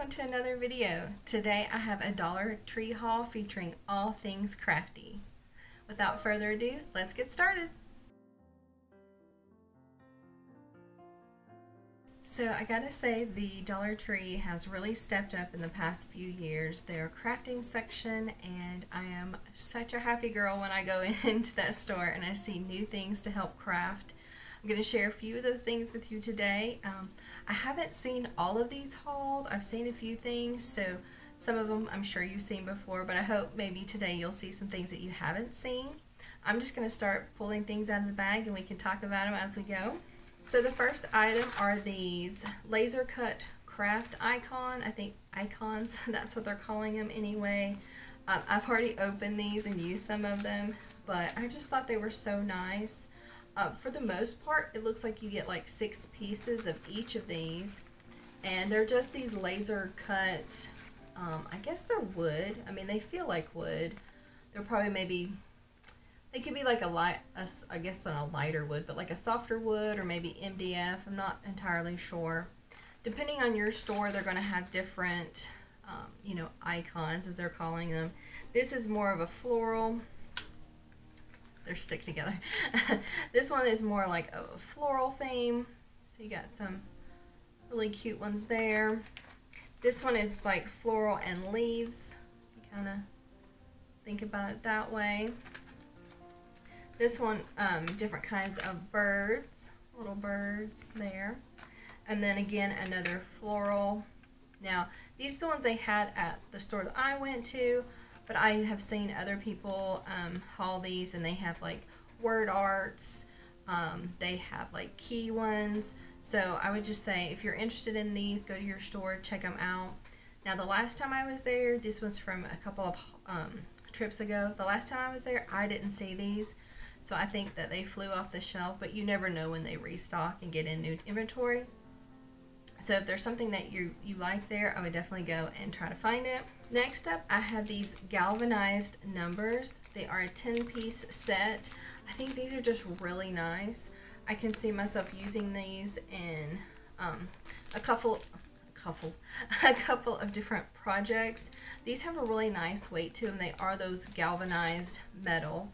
welcome to another video. Today I have a Dollar Tree haul featuring all things crafty. Without further ado, let's get started. So I gotta say the Dollar Tree has really stepped up in the past few years, their crafting section, and I am such a happy girl when I go into that store and I see new things to help craft. I'm going to share a few of those things with you today. I haven't seen all of these hauls. I've seen a few things, so some of them I'm sure you've seen before, but I hope maybe today you'll see some things that you haven't seen. I'm just going to start pulling things out of the bag and we can talk about them as we go. So the first item are these laser cut craft icons, that's what they're calling them anyway. I've already opened these and used some of them, but I just thought they were so nice. For the most part, it looks like you get like 6 pieces of each of these, and they're just these laser cut, I guess they're wood. I mean, they feel like wood. They're probably maybe, they could be like a light, I guess not a lighter wood, but like a softer wood or maybe MDF. I'm not entirely sure. Depending on your store, they're going to have different, you know, icons as they're calling them. This is more of a floral. They're stick together. This one is more like a floral theme, so you got some really cute ones there. This one is like floral and leaves, you kind of think about it that way. This one, different kinds of birds, little birds there, and then again another floral. Now these are the ones they had at the store that I went to, but I have seen other people haul these, and they have like word arts, they have like key ones. So I would just say if you're interested in these, go to your store, check them out. Now the last time I was there, this was from a couple of trips ago, the last time I was there I didn't see these, so I think that they flew off the shelf, but you never know when they restock and get in new inventory. So if there's something that you like there, I would definitely go and try to find it. Next up, I have these galvanized numbers. They are a 10-piece set. I think these are just really nice. I can see myself using these in a couple of different projects. These have a really nice weight to them. They are those galvanized metal,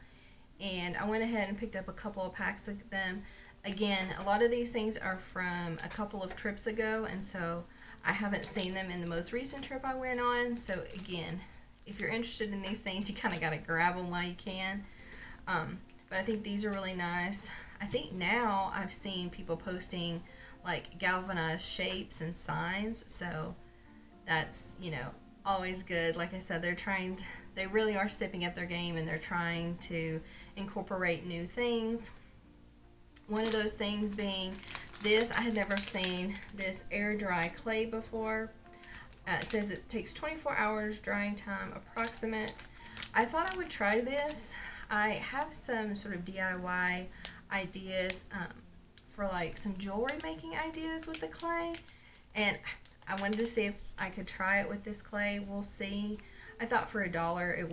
and I went ahead and picked up a couple of packs of them. Again, a lot of these things are from a couple of trips ago, and so I haven't seen them in the most recent trip I went on. So again, if you're interested in these things, you kind of got to grab them while you can. But I think these are really nice. I think now I've seen people posting like galvanized shapes and signs, so that's, you know, always good. Like I said, they really are stepping up their game, and they're trying to incorporate new things. One of those things being this. I had never seen this air dry clay before. It says it takes 24 hours drying time approximate. I thought I would try this. I have some sort of DIY ideas for like some jewelry making ideas with the clay, and I wanted to see if I could try it with this clay. We'll see. I thought for $1 it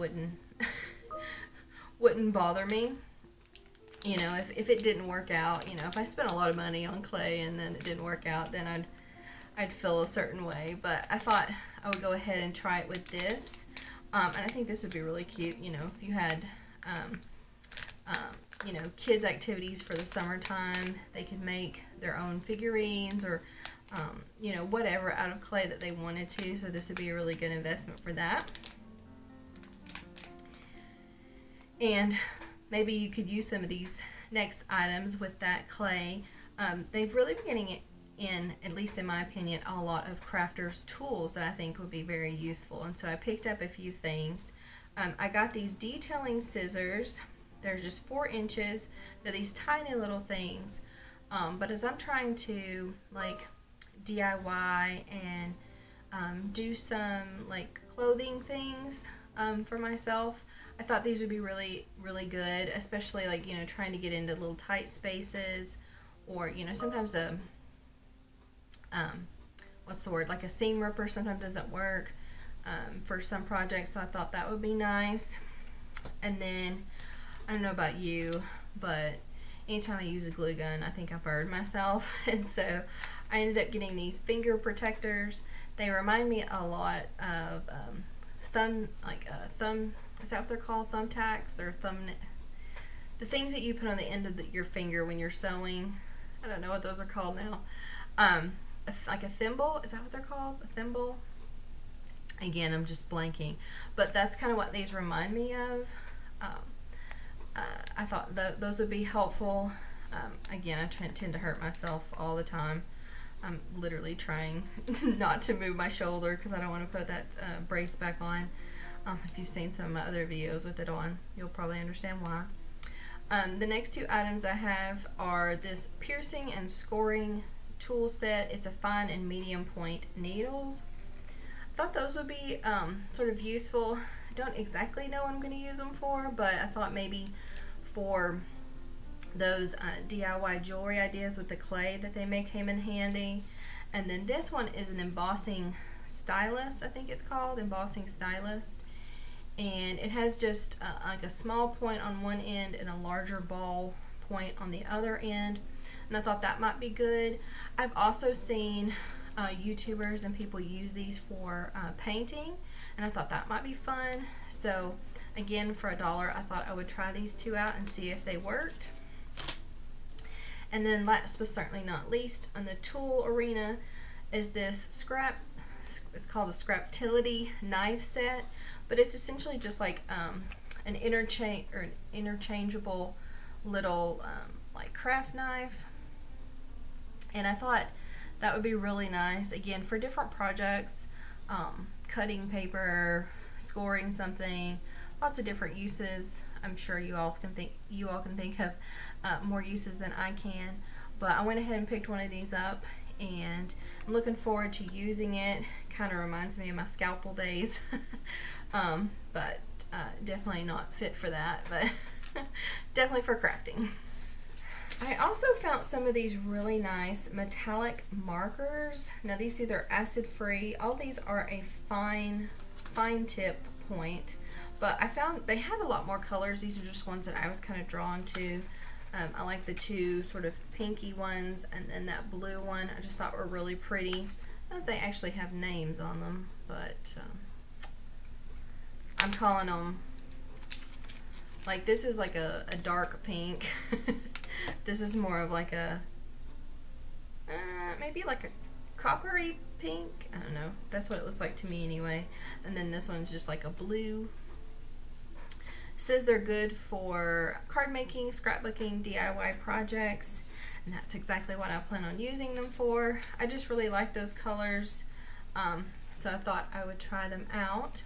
wouldn't bother me. You know, if it didn't work out, you know, if I spent a lot of money on clay and then it didn't work out, then I'd feel a certain way. But I thought I would go ahead and try it with this, and I think this would be really cute. You know, if you had, you know, kids' activities for the summertime, they could make their own figurines or, you know, whatever out of clay that they wanted to. So this would be a really good investment for that. And maybe you could use some of these next items with that clay. They've really been getting in, at least in my opinion, a lot of crafters' tools that I think would be very useful. And so I picked up a few things. I got these detailing scissors. They're just 4 inches. They're these tiny little things. But as I'm trying to like DIY and do some like clothing things for myself, I thought these would be really, really good, especially like, you know, trying to get into little tight spaces, or, you know, sometimes a, what's the word, like a seam ripper sometimes doesn't work for some projects, so I thought that would be nice. And then, I don't know about you, but anytime I use a glue gun, I think I burn myself, and so I ended up getting these finger protectors. They remind me a lot of thumb, is that what they're called? Thumbtacks or thumb, the things that you put on the end of your finger when you're sewing. I don't know what those are called now. Like a thimble, is that what they're called? A thimble? Again, I'm just blanking, but that's kind of what these remind me of. I thought those would be helpful. Again, I tend to hurt myself all the time. I'm literally trying not to move my shoulder because I don't want to put that brace back on. If you've seen some of my other videos with it on, you'll probably understand why. The next two items I have are this piercing and scoring tool set. It's a fine and medium point needles. I thought those would be sort of useful. I don't exactly know what I'm going to use them for, but I thought maybe for those DIY jewelry ideas with the clay that they make came in handy. And then this one is an embossing stylus, I think it's called, embossing stylus. And it has just like a small point on one end and a larger ball point on the other end. And I thought that might be good. I've also seen YouTubers and people use these for painting, and I thought that might be fun. So again, for $1, I thought I would try these two out and see if they worked. And then last but certainly not least, on the tool arena, is this scrap, it's called a Scraptility knife set, but it's essentially just like an interchangeable little like craft knife, and I thought that would be really nice, again, for different projects, cutting paper, scoring something, lots of different uses. I'm sure you all can think of more uses than I can, but I went ahead and picked one of these up, and I'm looking forward to using it. Kind of reminds me of my scalpel days, but definitely not fit for that, but definitely for crafting. I also found some of these really nice metallic markers. Now these two, they're acid-free. All these are a fine tip point, but I found they had a lot more colors. These are just ones that I was kind of drawn to. I like the two sort of pinky ones, and then that blue one I just thought were really pretty. I don't know if they actually have names on them, but I'm calling them, like, this is like a dark pink. This is more of like a, maybe like a coppery pink. I don't know. That's what it looks like to me anyway. And then this one's just like a blue. It says they're good for card making, scrapbooking, DIY projects. And that's exactly what I plan on using them for. I just really like those colors. So I thought I would try them out.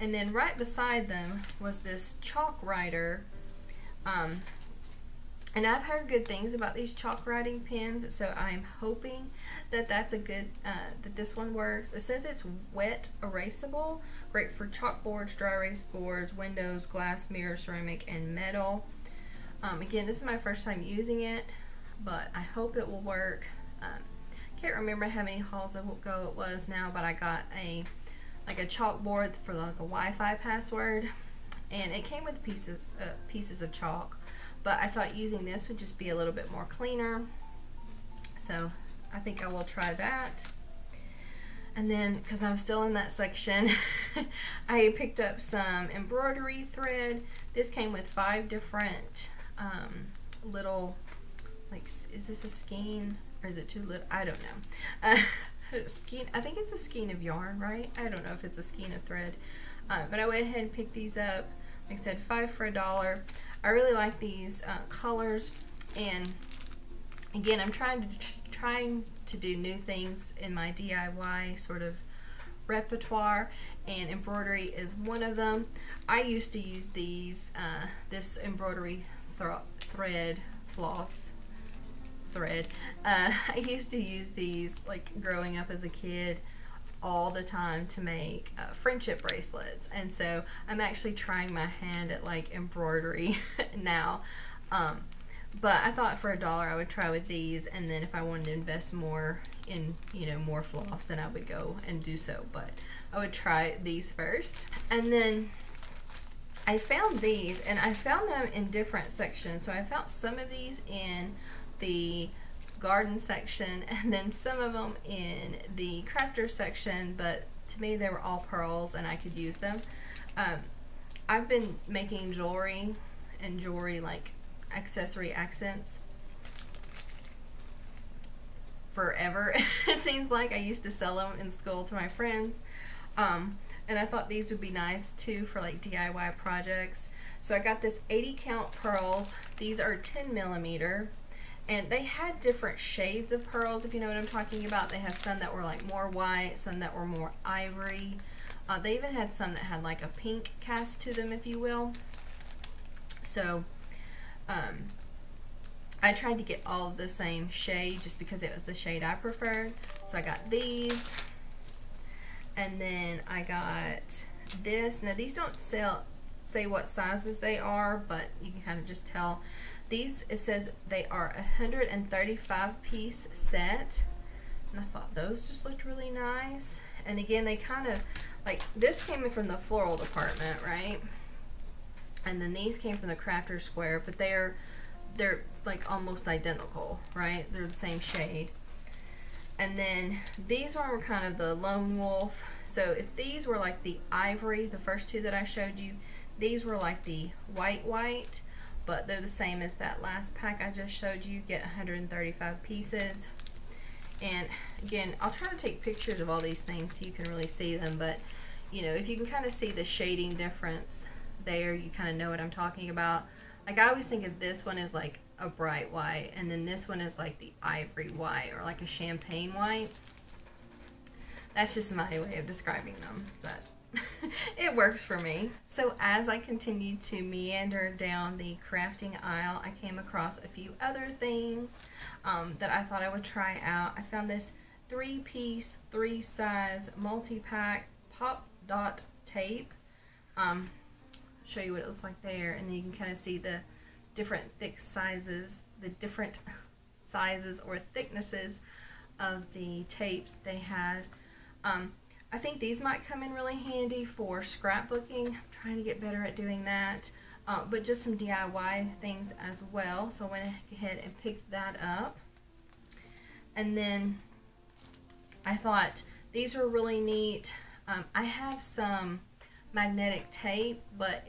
And then right beside them was this chalk writer. And I've heard good things about these chalk writing pens, so I'm hoping that that's a good, that this one works. It says it's wet erasable, great for chalkboards, dry erase boards, windows, glass, mirror, ceramic, and metal. Again, this is my first time using it, but I hope it will work. Can't remember how many hauls ago it was now, but I got a chalkboard for like a Wi-Fi password, and it came with pieces of chalk. But I thought using this would just be a little bit more cleaner. So I think I will try that. And then, because I'm still in that section, I picked up some embroidery thread. This came with 5 different little, like, is this a skein or is it too little? I don't know. Skein, I think it's a skein of yarn, right? I don't know if it's a skein of thread. But I went ahead and picked these up. Like I said, 5 for $1. I really like these colors, and again, I'm trying to do new things in my DIY sort of repertoire, and embroidery is one of them. I used to use these this embroidery thread. I used to use these, like, growing up as a kid, all the time to make friendship bracelets, and so I'm actually trying my hand at, like, embroidery now, but I thought for $1 I would try with these, and then if I wanted to invest more in, you know, more floss, then I would go and do so, but I would try these first. And then I found these, and I found them in different sections. So I found some of these in the garden section, and then some of them in the crafter section, but to me they were all pearls and I could use them. I've been making jewelry and jewelry like accessory accents forever. It seems like I used to sell them in school to my friends, and I thought these would be nice too for like DIY projects. So I got this 80 count pearls. These are 10 millimeter, and they had different shades of pearls, if you know what I'm talking about. They have some that were like more white, some that were more ivory. They even had some that had like a pink cast to them, if you will. So I tried to get all the same shade just because it was the shade I preferred. So I got these, and then I got this. Now these don't say what sizes they are, but you can kind of just tell. These, it says they are 135 piece set, and I thought those just looked really nice. And again, they kind of like, this came in from the floral department, right? And then these came from the crafter square, but they're like almost identical, right? They're the same shade. And then these are kind of the lone wolf. So if these were like the ivory, the first two that I showed you, these were like the white, but they're the same as that last pack I just showed you. Get 135 pieces. And again, I'll try to take pictures of all these things so you can really see them, but you know, if you can kind of see the shading difference there, you kind of know what I'm talking about. Like, I always think of this one as like a bright white, and then this one is like the ivory white or like a champagne white. That's just my way of describing them, but it works for me. So as I continued to meander down the crafting aisle, I came across a few other things that I thought I would try out. I found this 3-piece, 3-size multi-pack pop dot tape. Show you what it looks like there, and then you can kind of see the different sizes or thicknesses of the tapes they had. I think these might come in really handy for scrapbooking. I'm trying to get better at doing that, but just some DIY things as well. So I went ahead and picked that up, and then I thought these were really neat. I have some magnetic tape, but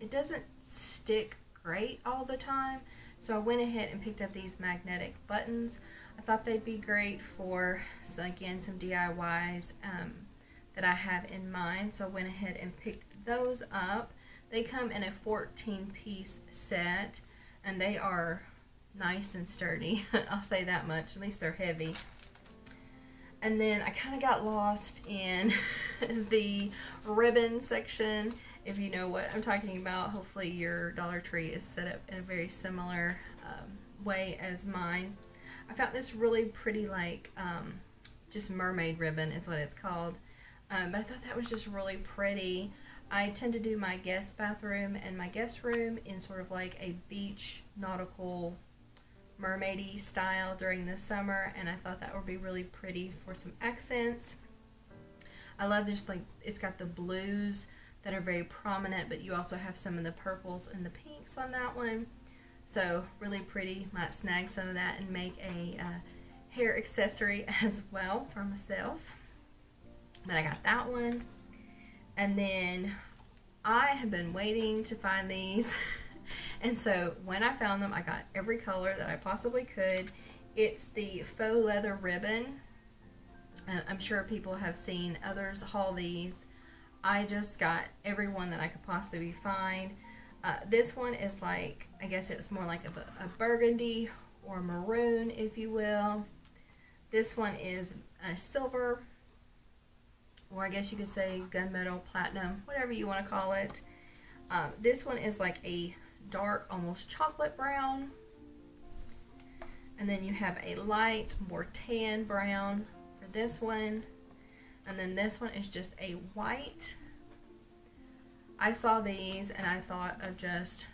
it doesn't stick great all the time, so I went ahead and picked up these magnetic buttons. I thought they'd be great for, so again, some DIYs that I have in mind, so I went ahead and picked those up. They come in a 14-piece set, and they are nice and sturdy. I'll say that much. At least they're heavy. And then I kind of got lost in the ribbon section, if you know what I'm talking about. Hopefully your Dollar Tree is set up in a very similar way as mine. I found this really pretty, like, just mermaid ribbon is what it's called. But I thought that was just really pretty. I tend to do my guest bathroom and my guest room in sort of like a beach nautical mermaidy style during the summer, and I thought that would be really pretty for some accents. I love this, like, it's got the blues that are very prominent, but you also have some of the purples and the pinks on that one. So really pretty. Might snag some of that and make a hair accessory as well for myself. But I got that one, and then I have been waiting to find these. And so when I found them, I got every color that I possibly could. It's the faux leather ribbon. I'm sure people have seen others haul these. I just got every one that I could possibly find. This one is like, I guess it's more like a burgundy or maroon, if you will. This one is a silver, or I guess you could say gunmetal, platinum, whatever you want to call it. This one is like a dark, almost chocolate brown, and then you have a light, more tan brown for this one, and then this one is just a white. I saw these and I thought of just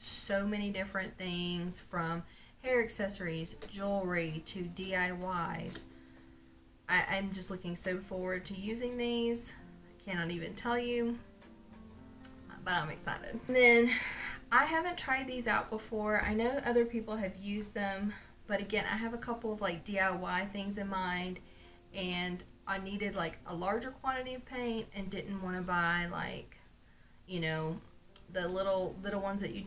so many different things, from hair accessories, jewelry, to DIYs. I'm just looking so forward to using these. I cannot even tell you, but I'm excited. And then I haven't tried these out before. I know other people have used them, But again, I have a couple of like DIY things in mind, and I needed like a larger quantity of paint and didn't want to buy like, you know, the little ones that you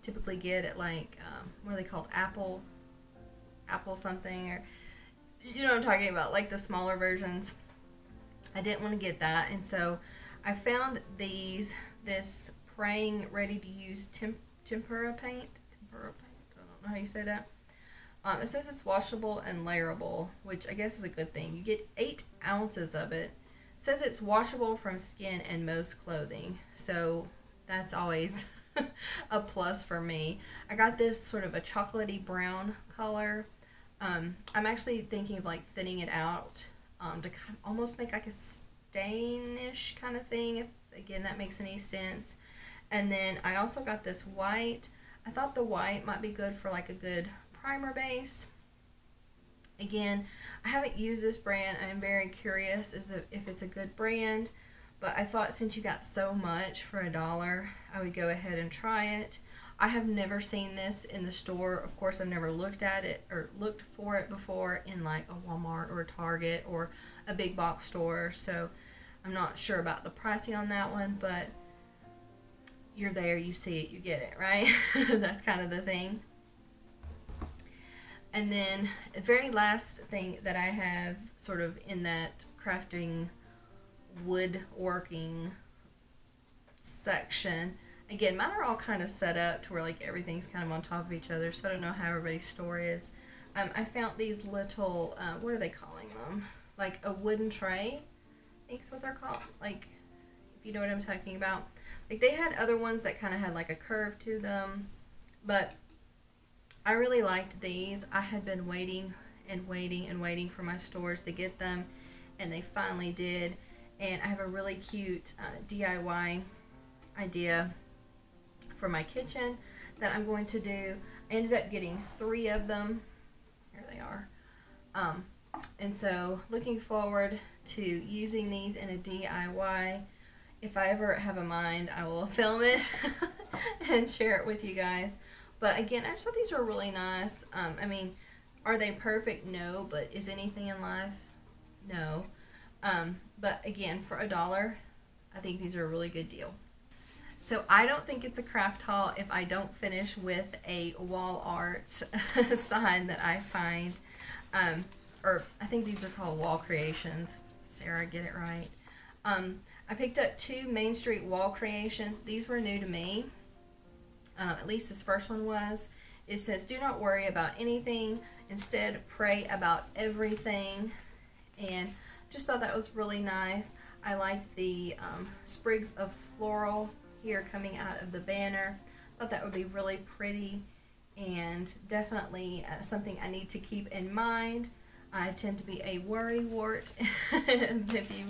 typically get at like, what are they called? Apple something, or you know what I'm talking about, like the smaller versions. I didn't want to get that, and so I found this Prang ready to use tempera paint, I don't know how you say that. It says it's washable and layerable, which I guess is a good thing. You get 8 ounces of it. It says it's washable from skin and most clothing, so that's always a plus for me. I got this sort of a chocolatey brown color. I'm actually thinking of like thinning it out to kind of almost make like a stainish kind of thing, if again that makes any sense. And then I also got this white. I thought the white might be good for like a good primer base. Again, I haven't used this brand. I'm very curious as if it's a good brand, but I thought since you got so much for $1, I would go ahead and try it. I have never seen this in the store. Of course, I've never looked at it or looked for it before in like a Walmart or a Target or a big box store, so I'm not sure about the pricing on that one, but you're there, you see it, you get it, right? That's kind of the thing. And then the very last thing that I have sort of in that crafting, woodworking section, again, mine are all kind of set up to where like everything's kind of on top of each other, so I don't know how everybody's store is. I found these little, what are they calling them? Like a wooden tray, I think is what they're called. Like, if you know what I'm talking about. Like they had other ones that kind of had like a curve to them, but I really liked these. I had been waiting and waiting and waiting for my stores to get them, and they finally did. And I have a really cute DIY idea for my kitchen that I'm going to do. I ended up getting 3 of them. Here they are. And so looking forward to using these in a DIY. If I ever have a mind, I will film it and share it with you guys. But again, I just thought these were really nice. I mean, are they perfect? No, but is anything in life? No. But again, for $1, I think these are a really good deal. So I don't think it's a craft haul if I don't finish with a wall art sign that I find. Or I think these are called wall creations. Sarah, get it right. I picked up 2 Main Street wall creations. These were new to me. At least this first one was. It says, "Do not worry about anything. Instead, pray about everything." And just thought that was really nice. I like the sprigs of floral here coming out of the banner. Thought that would be really pretty, and definitely something I need to keep in mind. I tend to be a worrywart, if you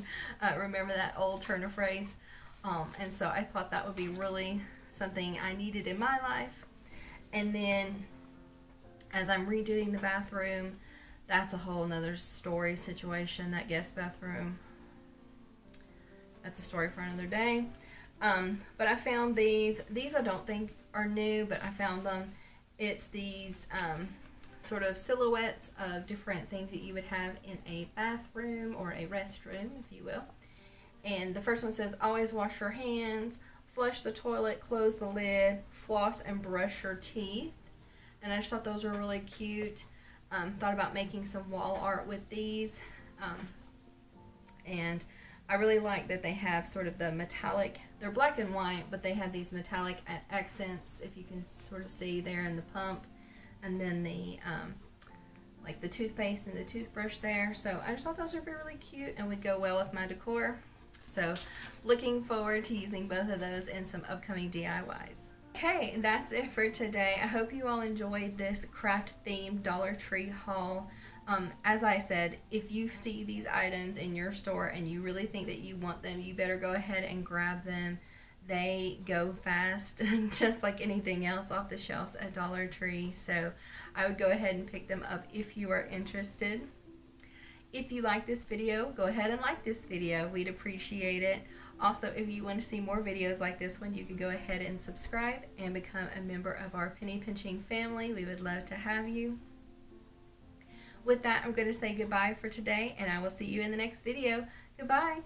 remember that old turn of phrase. And so I thought that would be really something I needed in my life. And then as I'm redoing the bathroom, that's a whole nother story situation, that guest bathroom. That's a story for another day. But I found these. These I don't think are new, but I found them. It's these sort of silhouettes of different things that you would have in a bathroom or a restroom, if you will. And the first one says, "Always wash your hands, flush the toilet, close the lid, floss and brush your teeth." And I just thought those were really cute. Thought about making some wall art with these, and I really like that they have sort of the metallic, they're black and white, but they have these metallic accents, if you can sort of see there in the pump, and then the like the toothpaste and the toothbrush there. So I just thought those would be really cute and would go well with my decor. So looking forward to using both of those in some upcoming DIYs. Okay, that's it for today. I hope you all enjoyed this craft-themed Dollar Tree haul. As I said, if you see these items in your store and you really think that you want them, you better go ahead and grab them. They go fast, just like anything else off the shelves at Dollar Tree. So I would go ahead and pick them up if you are interested. If you like this video, go ahead and like this video. We'd appreciate it. Also, if you want to see more videos like this one, you can go ahead and subscribe and become a member of our penny pinching family. We would love to have you. with that, I'm going to say goodbye for today, and I will see you in the next video. Goodbye.